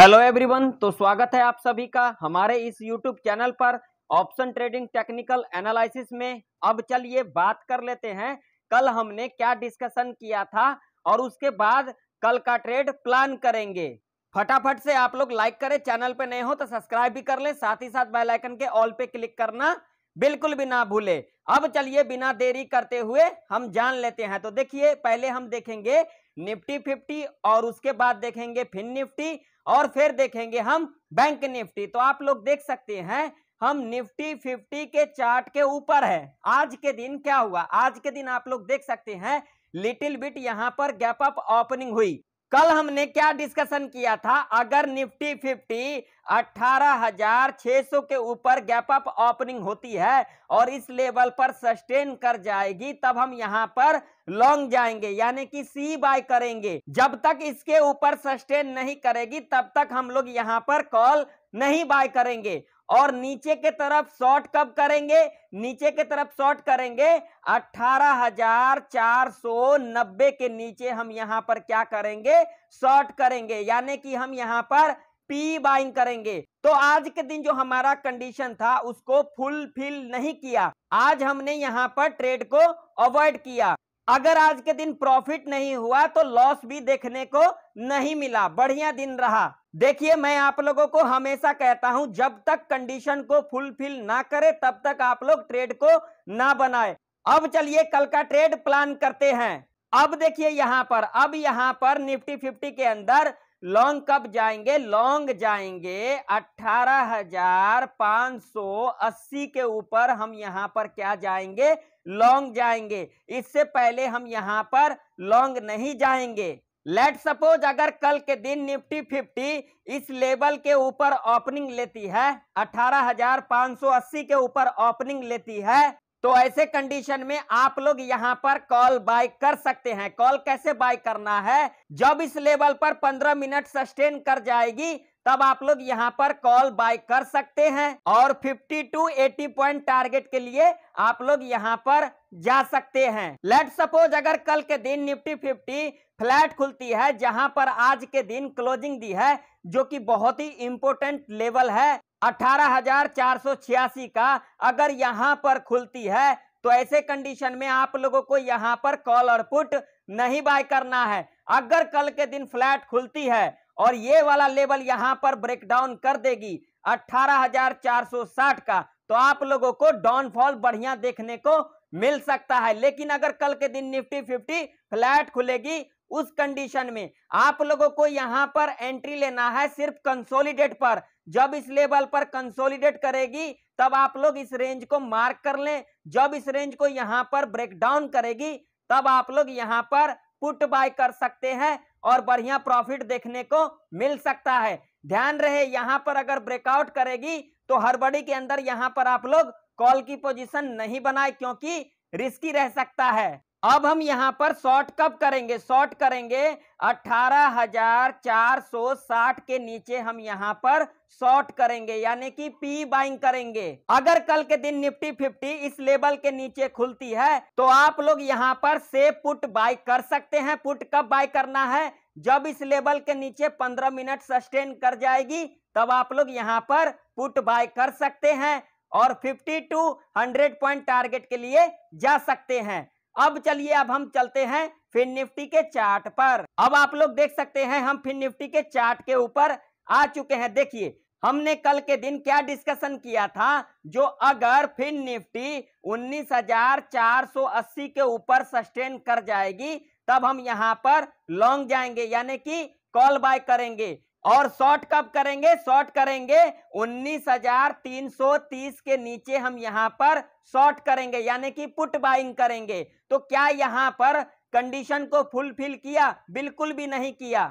Hello everyone, तो स्वागत है आप सभी का हमारे इस यूट्यूब चैनल पर ऑप्शन ट्रेडिंग टेक्निकल एनालिसिस में। अब चलिए बात कर लेते हैं कल हमने क्या डिस्कशन किया था और उसके बाद कल का ट्रेड प्लान करेंगे। फटाफट से आप लोग लाइक करें, चैनल पे नए हो तो सब्सक्राइब भी कर लें, साथ ही साथ बेल आइकन के ऑल पे क्लिक करना बिल्कुल भी ना भूले। अब चलिए बिना देरी करते हुए हम जान लेते हैं। तो देखिए, पहले हम देखेंगे निफ्टी 50 और उसके बाद देखेंगे फिन निफ्टी और फिर देखेंगे हम बैंक निफ्टी। तो आप लोग देख सकते हैं हम निफ्टी 50 के चार्ट के ऊपर है। आज के दिन क्या हुआ? आज के दिन आप लोग देख सकते हैं लिटिल बिट यहाँ पर गैप अप ओपनिंग हुई। कल हमने क्या डिस्कशन किया था? अगर निफ्टी 50 18,600 के ऊपर गैप अप ओपनिंग होती है और इस लेवल पर सस्टेन कर जाएगी तब हम यहाँ पर लॉन्ग जाएंगे, यानी कि सी बाय करेंगे। जब तक इसके ऊपर सस्टेन नहीं करेगी तब तक हम लोग यहाँ पर कॉल नहीं बाय करेंगे। और नीचे के तरफ शॉर्ट कब करेंगे? नीचे के तरफ शॉर्ट करेंगे 18,490 के नीचे हम यहाँ पर क्या करेंगे? शॉर्ट करेंगे, यानी कि हम यहाँ पर पी बाइंग करेंगे। तो आज के दिन जो हमारा कंडीशन था उसको फुलफिल नहीं किया, आज हमने यहाँ पर ट्रेड को अवॉइड किया। अगर आज के दिन प्रॉफिट नहीं हुआ तो लॉस भी देखने को नहीं मिला, बढ़िया दिन रहा। देखिए, मैं आप लोगों को हमेशा कहता हूं जब तक कंडीशन को फुलफिल ना करे तब तक आप लोग ट्रेड को ना बनाए। अब चलिए कल का ट्रेड प्लान करते हैं। अब देखिए यहाँ पर, अब यहाँ पर निफ्टी 50 के अंदर लॉन्ग कब जाएंगे? लॉन्ग जाएंगे 18,580 के ऊपर हम यहाँ पर क्या जाएंगे? लॉन्ग जाएंगे। इससे पहले हम यहाँ पर लॉन्ग नहीं जाएंगे। लेट सपोज अगर कल के दिन निफ्टी 50 इस लेवल के ऊपर ओपनिंग लेती है, 18,580 के ऊपर ओपनिंग लेती है, तो ऐसे कंडीशन में आप लोग यहाँ पर कॉल बाय कर सकते हैं। कॉल कैसे बाय करना है? जब इस लेवल पर 15 मिनट सस्टेन कर जाएगी तब आप लोग यहाँ पर कॉल बाय कर सकते हैं और 50 to 80 पॉइंट टारगेट के लिए आप लोग यहाँ पर जा सकते हैं। लेट सपोज अगर कल के दिन निफ्टी 50 फ्लैट खुलती है, जहां पर आज के दिन क्लोजिंग दी है जो कि बहुत ही इम्पोर्टेंट लेवल है 18,486 का, अगर यहाँ पर खुलती है तो ऐसे कंडीशन में आप लोगों को यहाँ पर कॉल और पुट नहीं बाय करना है। अगर कल के दिन फ्लैट खुलती है और ये वाला लेवल यहाँ पर ब्रेकडाउन कर देगी 18,460 का, तो आप लोगों को डाउनफॉल बढ़िया देखने को मिल सकता है। लेकिन अगर कल के दिन निफ्टी 50 फ्लैट खुलेगी उस कंडीशन में आप लोगों को यहाँ पर एंट्री लेना है सिर्फ कंसोलिडेट पर। जब इस लेवल पर कंसोलिडेट करेगी तब आप लोग इस रेंज को मार्क कर लें। जब इस रेंज को यहाँ पर ब्रेकडाउन करेगी तब आप लोग यहाँ पर पुट बाय कर सकते हैं और बढ़िया प्रॉफिट देखने को मिल सकता है। ध्यान रहे, यहाँ पर अगर ब्रेकआउट करेगी तो हड़बड़ी के अंदर यहाँ पर आप लोग कॉल की पोजीशन नहीं बनाए क्योंकि रिस्की रह सकता है। अब हम यहाँ पर शॉर्ट कब करेंगे? शॉर्ट करेंगे 18,460 के नीचे हम यहाँ पर शॉर्ट करेंगे, यानी कि पी बाइंग करेंगे। अगर कल के दिन निफ्टी 50 इस लेवल के नीचे खुलती है तो आप लोग यहाँ पर से पुट बाय कर सकते हैं। पुट कब बाय करना है? जब इस लेवल के नीचे 15 मिनट सस्टेन कर जाएगी तब आप लोग यहाँ पर पुट बाय कर सकते हैं और 50 to 100 पॉइंट टारगेट के लिए जा सकते हैं। अब चलिए, अब हम चलते हैं फिन निफ्टी के चार्ट पर। अब आप लोग देख सकते हैं हम फिन निफ्टी के चार्ट के ऊपर आ चुके हैं। देखिए, हमने कल के दिन क्या डिस्कशन किया था? जो अगर फिन निफ्टी 19,480 के ऊपर सस्टेन कर जाएगी तब हम यहाँ पर लॉन्ग जाएंगे, यानी कि कॉल बाय करेंगे। और शॉर्ट कब करेंगे? शॉर्ट करेंगे 19,330 के नीचे हम यहाँ पर शॉर्ट करेंगे, यानी कि पुट बाइंग करेंगे। तो क्या यहाँ पर कंडीशन को फुलफिल किया? बिल्कुल भी नहीं किया।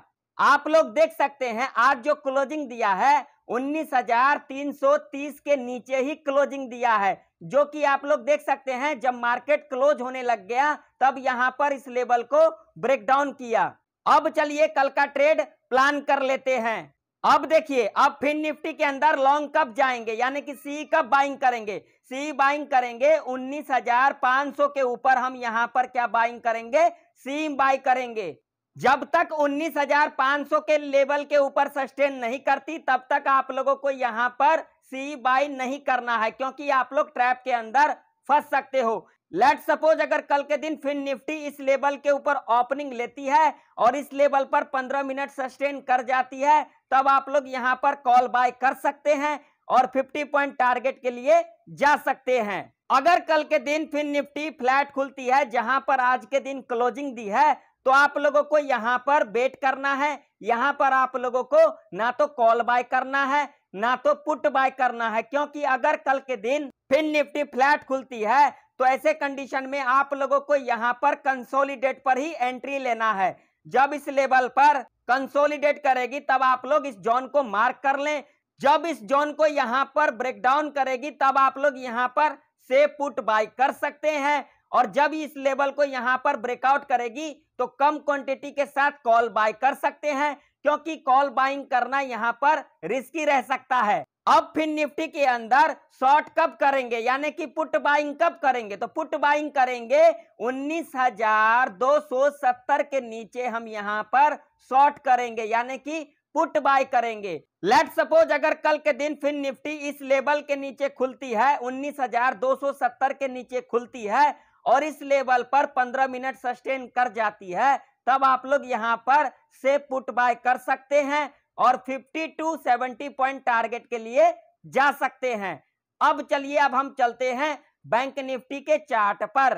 आप लोग देख सकते हैं आज जो क्लोजिंग दिया है 19,330 के नीचे ही क्लोजिंग दिया है, जो कि आप लोग देख सकते हैं जब मार्केट क्लोज होने लग गया तब यहाँ पर इस लेवल को ब्रेकडाउन किया। अब चलिए कल का ट्रेड प्लान कर लेते हैं। अब देखिए, अब फिन निफ्टी के अंदर लॉन्ग कब जाएंगे, यानी कि सी कब बाइंग करेंगे? सी बाइंग करेंगे 19,500 के ऊपर हम यहाँ पर क्या बाइंग करेंगे? सी बाय करेंगे। जब तक 19,500 के लेवल के ऊपर सस्टेन नहीं करती तब तक आप लोगों को यहां पर सी बाय नहीं करना है, क्योंकि आप लोग ट्रैप के अंदर फंस सकते हो। लेट सपोज अगर कल के दिन फिन निफ्टी इस लेवल के ऊपर ओपनिंग लेती है और इस लेवल पर 15 मिनट सस्टेन कर जाती है, तब आप लोग यहां पर कॉल बाय कर सकते हैं और 50 पॉइंट टारगेट के लिए जा सकते हैं। अगर कल के दिन फिन निफ्टी फ्लैट खुलती है जहां पर आज के दिन क्लोजिंग दी है, तो आप लोगों को यहां पर बेट करना है। यहां पर आप लोगों को ना तो कॉल बाय करना है ना तो पुट बाय करना है, क्योंकि अगर कल के दिन फिन निफ्टी फ्लैट खुलती है तो ऐसे कंडीशन में आप लोगों को यहां पर कंसोलिडेट पर ही एंट्री लेना है। जब इस लेवल पर कंसोलिडेट करेगी तब आप लोग इस जोन को मार्क कर लें। जब इस जोन को यहां पर ब्रेकडाउन करेगी तब आप लोग यहां पर से पुट बाय कर सकते हैं, और जब इस लेवल को यहां पर ब्रेकआउट करेगी तो कम क्वांटिटी के साथ कॉल बाय कर सकते हैं, क्योंकि कॉल बाइंग करना यहां पर रिस्की रह सकता है। अब फिन निफ्टी के अंदर शॉर्ट कब करेंगे यानी कि पुट बाइंग कब करेंगे, तो पुट बाइंग करेंगे 19,270 के नीचे हम यहां पर शॉर्ट करेंगे यानी कि पुट बाय करेंगे। लेट सपोज अगर कल के दिन फिन निफ्टी इस लेवल के नीचे खुलती है, 19,270 के नीचे खुलती है और इस लेवल पर 15 मिनट सस्टेन कर जाती है, तब आप लोग यहां पर से पुट बाय कर सकते हैं और 50 टू 70 पॉइंट टारगेट के लिए जा सकते हैं। अब चलिए अब हम चलते हैं बैंक निफ्टी के चार्ट पर।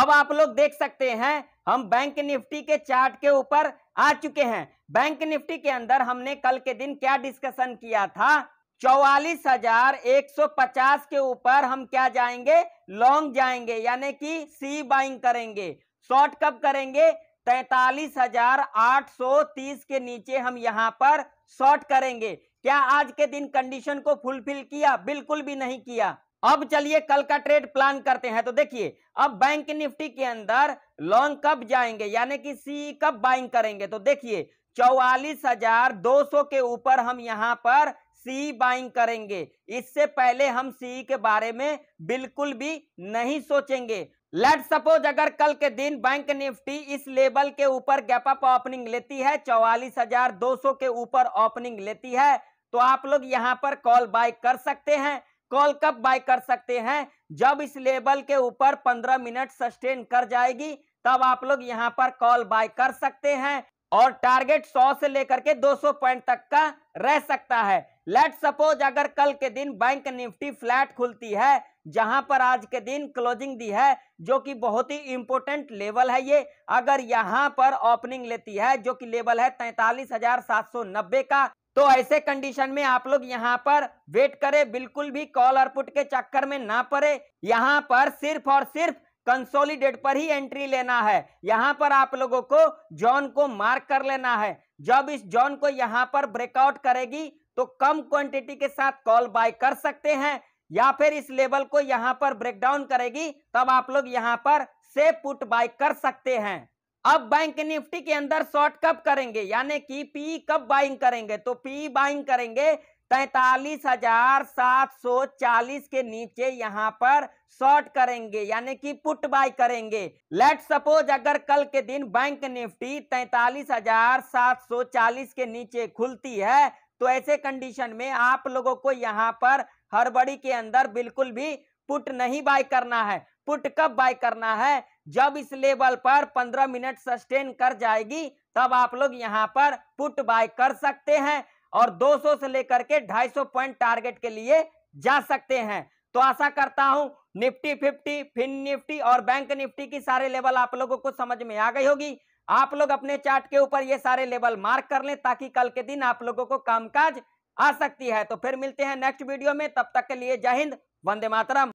अब आप लोग देख सकते हैं हम बैंक निफ्टी के चार्ट के ऊपर आ चुके हैं। बैंक निफ्टी के अंदर हमने कल के दिन क्या डिस्कशन किया था, 44,150 के ऊपर हम क्या जाएंगे, लॉन्ग जाएंगे यानी कि सी बाइंग करेंगे। शॉर्ट कब करेंगे, 43,830 के नीचे हम यहां पर शॉर्ट करेंगे। क्या आज के दिन कंडीशन को फुलफिल किया? बिल्कुल भी नहीं किया। अब चलिए कल का ट्रेड प्लान करते हैं। तो देखिए अब बैंक निफ्टी के अंदर लॉन्ग कब जाएंगे यानी कि सी कब बाइंग करेंगे, तो देखिए 44,200 के ऊपर हम यहां पर सी बाइंग करेंगे। इससे पहले हम सी के बारे में बिल्कुल भी नहीं सोचेंगे। लेट सपोज अगर कल के दिन बैंक निफ्टी इस लेवल के ऊपर गैप अप ओपनिंग लेती है, 44,200 के ऊपर ओपनिंग लेती है, तो आप लोग यहां पर कॉल बाय कर सकते हैं। कॉल कब बाय कर सकते हैं, जब इस लेवल के ऊपर 15 मिनट सस्टेन कर जाएगी तब आप लोग यहां पर कॉल बाय कर सकते हैं और टारगेट 100 से लेकर के 200 पॉइंट तक का रह सकता है। लेट सपोज अगर कल के दिन बैंक निफ्टी फ्लैट खुलती है जहां पर आज के दिन क्लोजिंग दी है, जो कि बहुत ही इंपॉर्टेंट लेवल है ये, अगर यहां पर ओपनिंग लेती है जो कि लेवल है 43,790 का, तो ऐसे कंडीशन में आप लोग यहां पर वेट करें, बिल्कुल भी कॉल और पुट के चक्कर में ना पड़े। यहां पर सिर्फ और सिर्फ कंसोलिडेट पर ही एंट्री लेना है। यहां पर आप लोगों को जोन को मार्क कर लेना है। जब इस जोन को यहां पर ब्रेकआउट करेगी तो कम क्वांटिटी के साथ कॉल बाय कर सकते हैं, या फिर इस लेवल को यहां पर ब्रेकडाउन करेगी तब आप लोग यहां पर से पुट बाय कर सकते हैं। अब बैंक निफ्टी के अंदर शॉर्ट कब करेंगे यानी कि पी कब बाइंग करेंगे, तो पी बाइंग करेंगे 43,740 के नीचे यहां पर शॉर्ट करेंगे यानी कि पुट बाय करेंगे। लेट सपोज अगर कल के दिन बैंक निफ्टी 43,740 के नीचे खुलती है, तो ऐसे कंडीशन में आप लोगों को यहां पर हड़बड़ी के अंदर बिल्कुल भी पुट नहीं बाय करना है। पुट कब बाय करना है, जब इस लेवल पर 15 मिनट सस्टेन कर जाएगी तब आप लोग यहां पर पुट बाय कर सकते हैं और 200 से लेकर के 250 पॉइंट टारगेट के लिए जा सकते हैं। तो आशा करता हूं निफ्टी 50, फिन निफ्टी और बैंक निफ्टी की सारे लेवल आप लोगों को समझ में आ गई होगी। आप लोग अपने चार्ट के ऊपर ये सारे लेवल मार्क कर लें ताकि कल के दिन आप लोगों को कामकाज आ सकती है। तो फिर मिलते हैं नेक्स्ट वीडियो में, तब तक के लिए जय हिंद, वंदे मातरम।